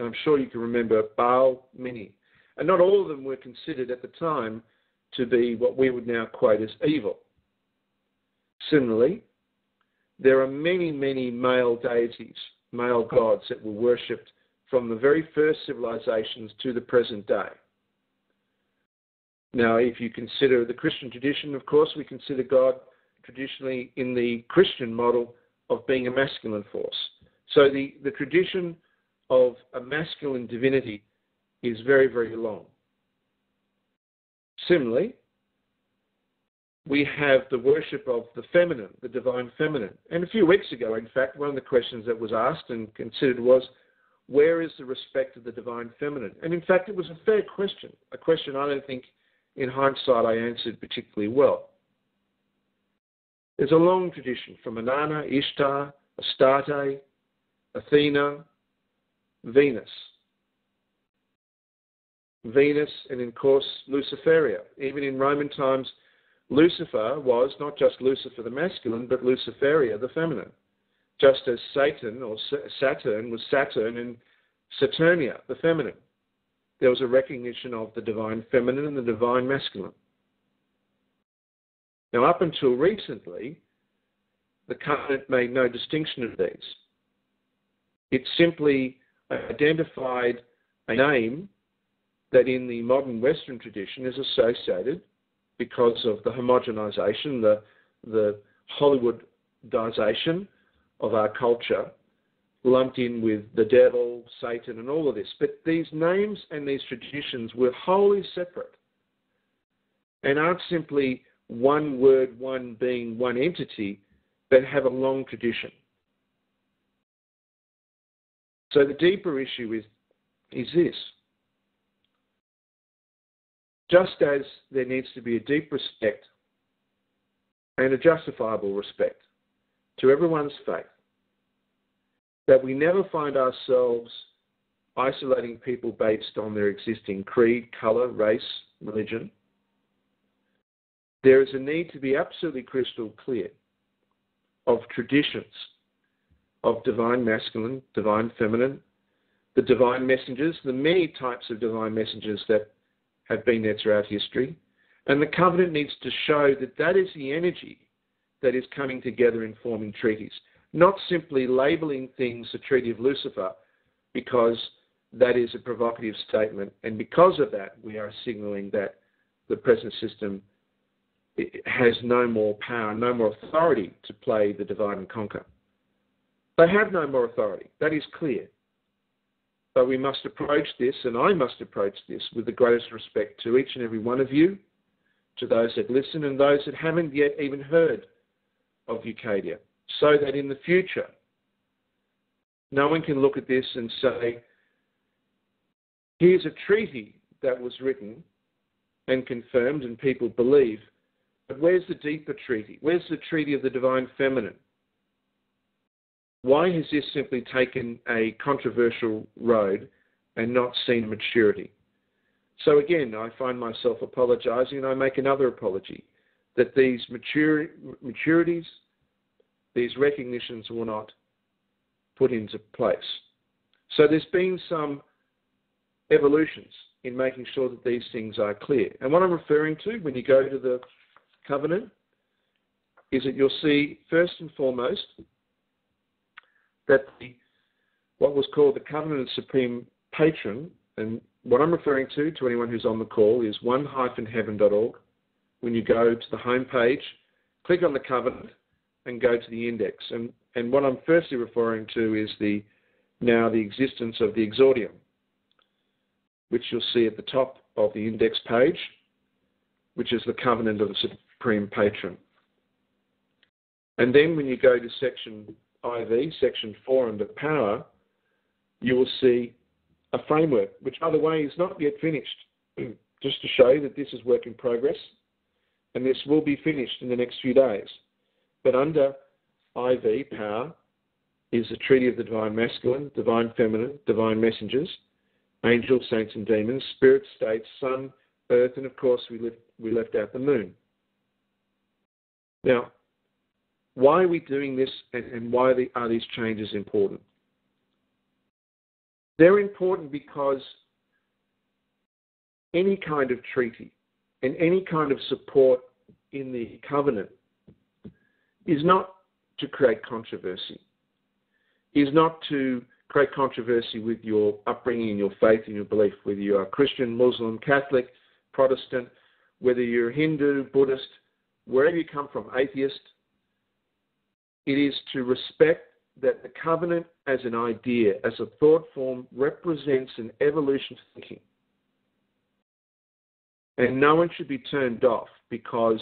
and I'm sure you can remember Baal, many. And not all of them were considered at the time to be what we would now quote as evil. Similarly, there are many, many male deities, male gods that were worshipped from the very first civilizations to the present day. Now, if you consider the Christian tradition, of course, we consider God traditionally in the Christian model of being a masculine force. So the tradition of a masculine divinity is very, very long. Similarly, we have the worship of the feminine, the divine feminine. And a few weeks ago, in fact, one of the questions that was asked and considered was, where is the respect of the divine feminine? And in fact, it was a fair question, a question I don't think in hindsight I answered particularly well. There's a long tradition from Inanna, Ishtar, Astarte, Athena, Venus. Venus, and of course, Luciferia. Even in Roman times, Lucifer was not just Lucifer the masculine, but Luciferia the feminine. Just as Satan or Saturn was Saturn and Saturnia, the feminine. There was a recognition of the divine feminine and the divine masculine. Now, up until recently, the covenant made no distinction of these. It simply identified a name that in the modern Western tradition is associated because of the homogenization, the Hollywoodization of our culture, lumped in with the devil, Satan, and all of this. But these names and these traditions were wholly separate and aren't simply one word, one being, one entity, but have a long tradition. So the deeper issue is this. Just as there needs to be a deep respect and a justifiable respect to everyone's faith, that we never find ourselves isolating people based on their existing creed, colour, race, religion, there is a need to be absolutely crystal clear of traditions of divine masculine, divine feminine, the divine messengers, the many types of divine messengers that have been there throughout history, and the covenant needs to show that that is the energy that is coming together in forming treaties, not simply labelling things the Treaty of Lucifer because that is a provocative statement, and because of that we are signalling that the present system has no more power, no more authority to play the divide and conquer. They have no more authority, that is clear. But we must approach this, and I must approach this, with the greatest respect to each and every one of you, to those that listen and those that haven't yet even heard of Eucadia, so that in the future no one can look at this and say, here's a treaty that was written and confirmed and people believe, but where's the deeper treaty? Where's the treaty of the divine feminine? Why has this simply taken a controversial road and not seen maturity? So again, I find myself apologising, and I make another apology, that these maturities, these recognitions were not put into place. So there's been some evolutions in making sure that these things are clear. And what I'm referring to when you go to the covenant is that you'll see, first and foremost, that what was called the Covenant of Supreme Patron, and what I'm referring to anyone who's on the call, is one-heaven.org. When you go to the home page, click on the covenant and go to the index. And what I'm firstly referring to is the existence of the exordium, which you'll see at the top of the index page, which is the Covenant of the Supreme Patron. And then when you go to section IV, section 4 under power, you will see a framework, which, by the way, is not yet finished, just to show you that this is work in progress, and this will be finished in the next few days. But under IV, power, is the Treaty of the Divine Masculine, Divine Feminine, Divine Messengers, Angels, Saints and Demons, Spirit, States, Sun, Earth, and of course we left out the Moon. Now, why are we doing this, and why are these changes important? They're important because any kind of treaty and any kind of support in the covenant is not to create controversy, is not to create controversy with your upbringing and your faith and your belief, whether you are Christian, Muslim, Catholic, Protestant, whether you're Hindu, Buddhist, wherever you come from, atheist. It is to respect that the covenant as an idea, as a thought form, represents an evolution of thinking. And no one should be turned off because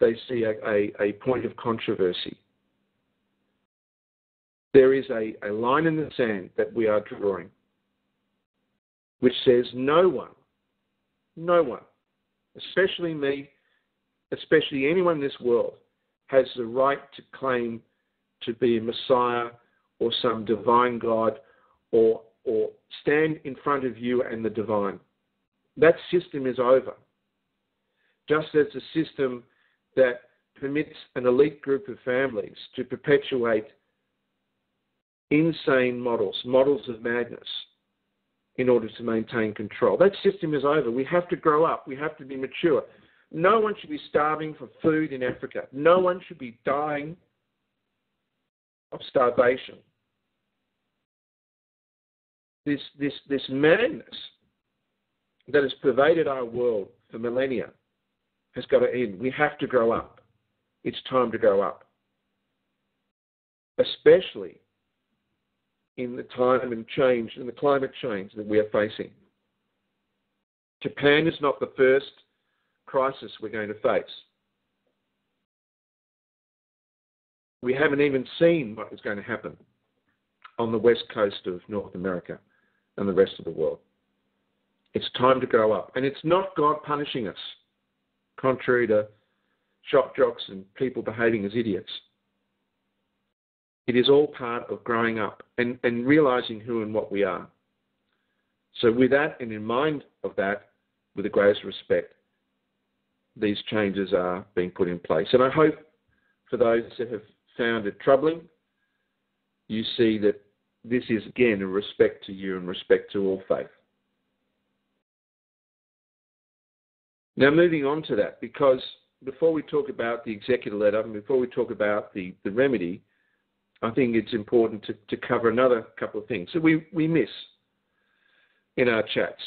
they see a point of controversy. There is a line in the sand that we are drawing which says no one, especially me, especially anyone in this world, has the right to claim to be a Messiah or some divine God or stand in front of you and the divine. That system is over. Just as the system that permits an elite group of families to perpetuate insane models of madness in order to maintain control. That system is over. We have to grow up. We have to be mature. No one should be starving for food in Africa. No one should be dying of starvation. This madness that has pervaded our world for millennia has got to end. We have to grow up. It's time to grow up. Especially in the time and change and the climate change that we are facing. Japan is not the first crisis we're going to face. We haven't even seen what is going to happen on the west coast of North America and the rest of the world. It's time to grow up. And it's not God punishing us, contrary to shock jocks and people behaving as idiots. It is all part of growing up and realising who and what we are. So with that and in mind of that, with the greatest respect, these changes are being put in place. And I hope for those that have found it troubling, you see that this is, again, a respect to you and respect to all faith. Now moving on to that, because before we talk about the executor letter and before we talk about the remedy, I think it's important to cover another couple of things that we miss in our chats.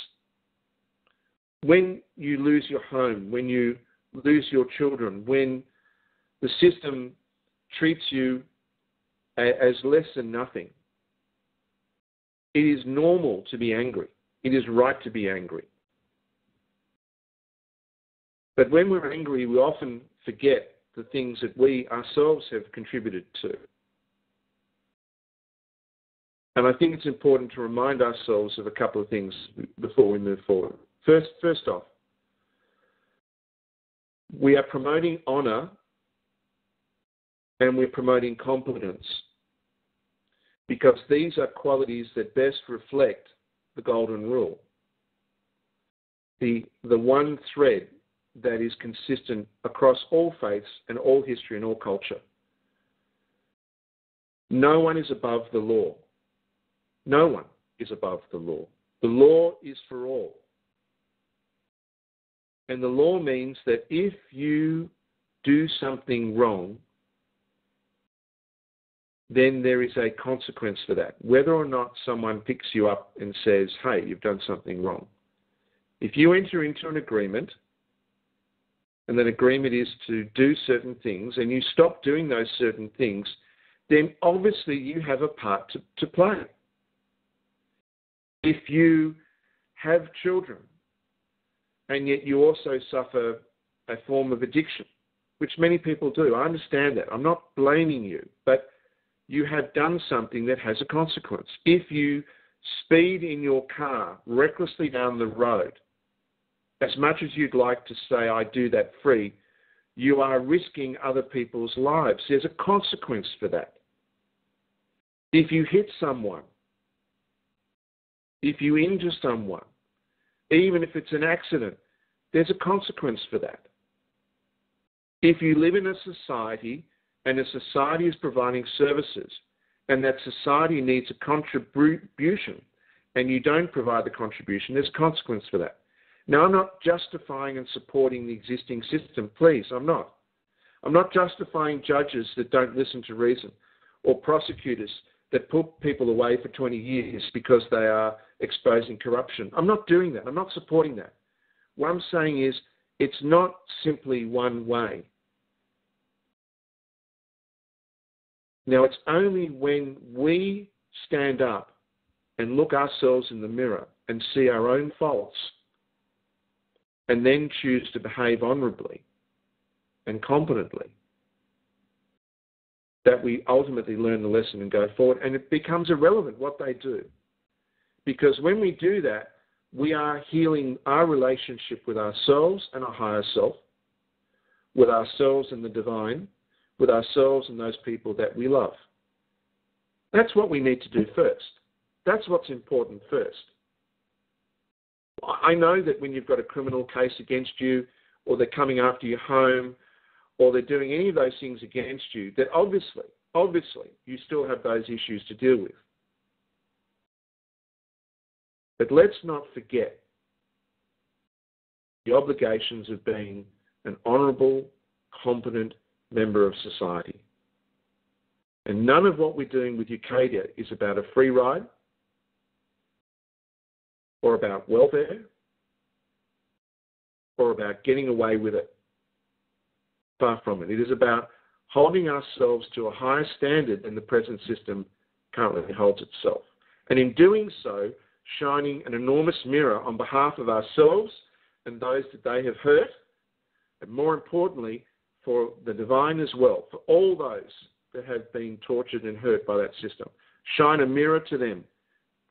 When you lose your home, when you lose your children, when the system treats you as less than nothing, it is normal to be angry. It is right to be angry. But when we're angry, we often forget the things that we ourselves have contributed to. And I think it's important to remind ourselves of a couple of things before we move forward. First off, we are promoting honour and we're promoting competence, because these are qualities that best reflect the golden rule, the one thread that is consistent across all faiths and all history and all culture. No one is above the law. No one is above the law. The law is for all. And the law means that if you do something wrong, then there is a consequence for that. Whether or not someone picks you up and says, hey, you've done something wrong. If you enter into an agreement, and that agreement is to do certain things, and you stop doing those certain things, then obviously you have a part to play. If you have children and yet you also suffer a form of addiction, which many people do, I understand that. I'm not blaming you, but you have done something that has a consequence. If you speed in your car recklessly down the road, as much as you'd like to say, I do that free, you are risking other people's lives. There's a consequence for that. If you hit someone, if you injure someone, even if it's an accident, there's a consequence for that. If you live in a society and a society is providing services and that society needs a contribution and you don't provide the contribution, there's consequence for that. Now, I'm not justifying and supporting the existing system. Please, I'm not. I'm not justifying judges that don't listen to reason or prosecutors that put people away for 20 years because they are exposing corruption. I'm not doing that. I'm not supporting that. What I'm saying is it's not simply one way. Now, it's only when we stand up and look ourselves in the mirror and see our own faults and then choose to behave honourably and competently that we ultimately learn the lesson and go forward, and it becomes irrelevant what they do. Because when we do that, we are healing our relationship with ourselves and our higher self, with ourselves and the divine, with ourselves and those people that we love. That's what we need to do first. That's what's important first. I know that when you've got a criminal case against you, or they're coming after your home, or they're doing any of those things against you, that obviously, you still have those issues to deal with. But let's not forget the obligations of being an honourable, competent member of society. And none of what we're doing with Eucadia is about a free ride or about welfare or about getting away with it. Far from it. It is about holding ourselves to a higher standard than the present system currently holds itself. And in doing so, shining an enormous mirror on behalf of ourselves and those that they have hurt, and more importantly, for the divine as well, for all those that have been tortured and hurt by that system. Shine a mirror to them,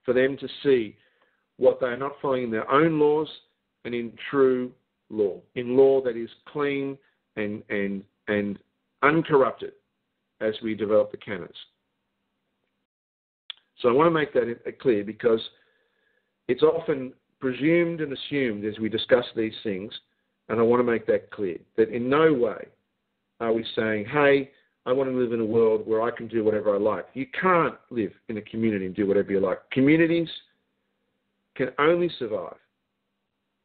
for them to see what they are not following in their own laws and in true law, in law that is clean and uncorrupted as we develop the canons. So I want to make that clear, because it's often presumed and assumed as we discuss these things, and I want to make that clear, that in no way are we saying, hey, I want to live in a world where I can do whatever I like. You can't live in a community and do whatever you like. Communities can only survive.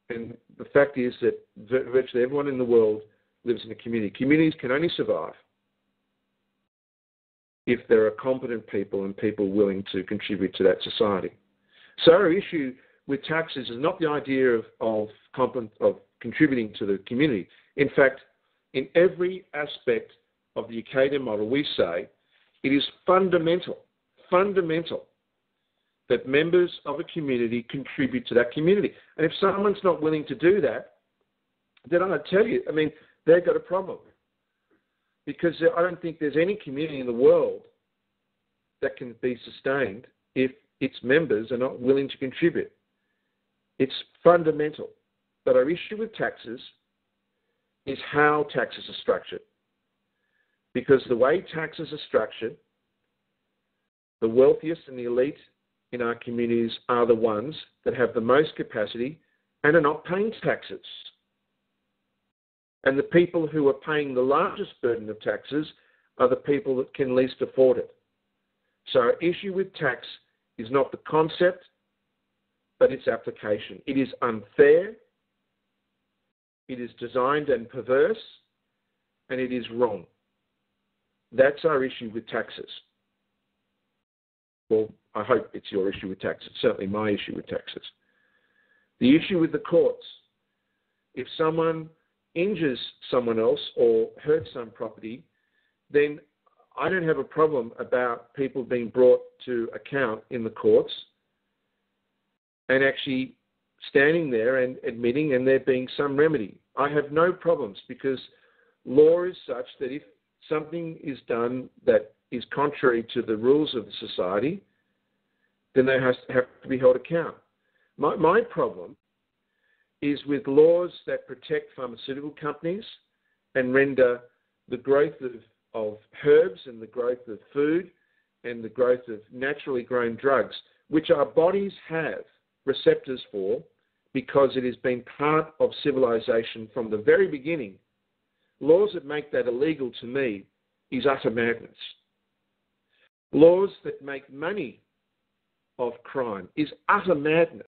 And the fact is that virtually everyone in the world lives in a community. Communities can only survive if there are competent people and people willing to contribute to that society. So our issue with taxes is not the idea of contributing to the community. In fact, in every aspect of the Eucadia model, we say it is fundamental that members of a community contribute to that community. And if someone's not willing to do that, then I tell you, I mean, they've got a problem, because I don't think there's any community in the world that can be sustained if its members are not willing to contribute. It's fundamental. But our issue with taxes is how taxes are structured, because the way taxes are structured, the wealthiest and the elite in our communities are the ones that have the most capacity and are not paying taxes. And the people who are paying the largest burden of taxes are the people that can least afford it. So our issue with tax is not the concept, but its application. It is unfair, it is designed and perverse, and it is wrong. That's our issue with taxes. Well, I hope it's your issue with taxes. Certainly my issue with taxes. The issue with the courts. If someone injures someone else or hurts some property, then I don't have a problem about people being brought to account in the courts and actually standing there and admitting, and there being some remedy. I have no problems, because law is such that if something is done that is contrary to the rules of the society, then they have to be held account. My problem is with laws that protect pharmaceutical companies and render the growth of herbs and the growth of food and the growth of naturally grown drugs, which our bodies have receptors for, because it has been part of civilization from the very beginning. Laws that make that illegal, to me, is utter madness. Laws that make money of crime is utter madness.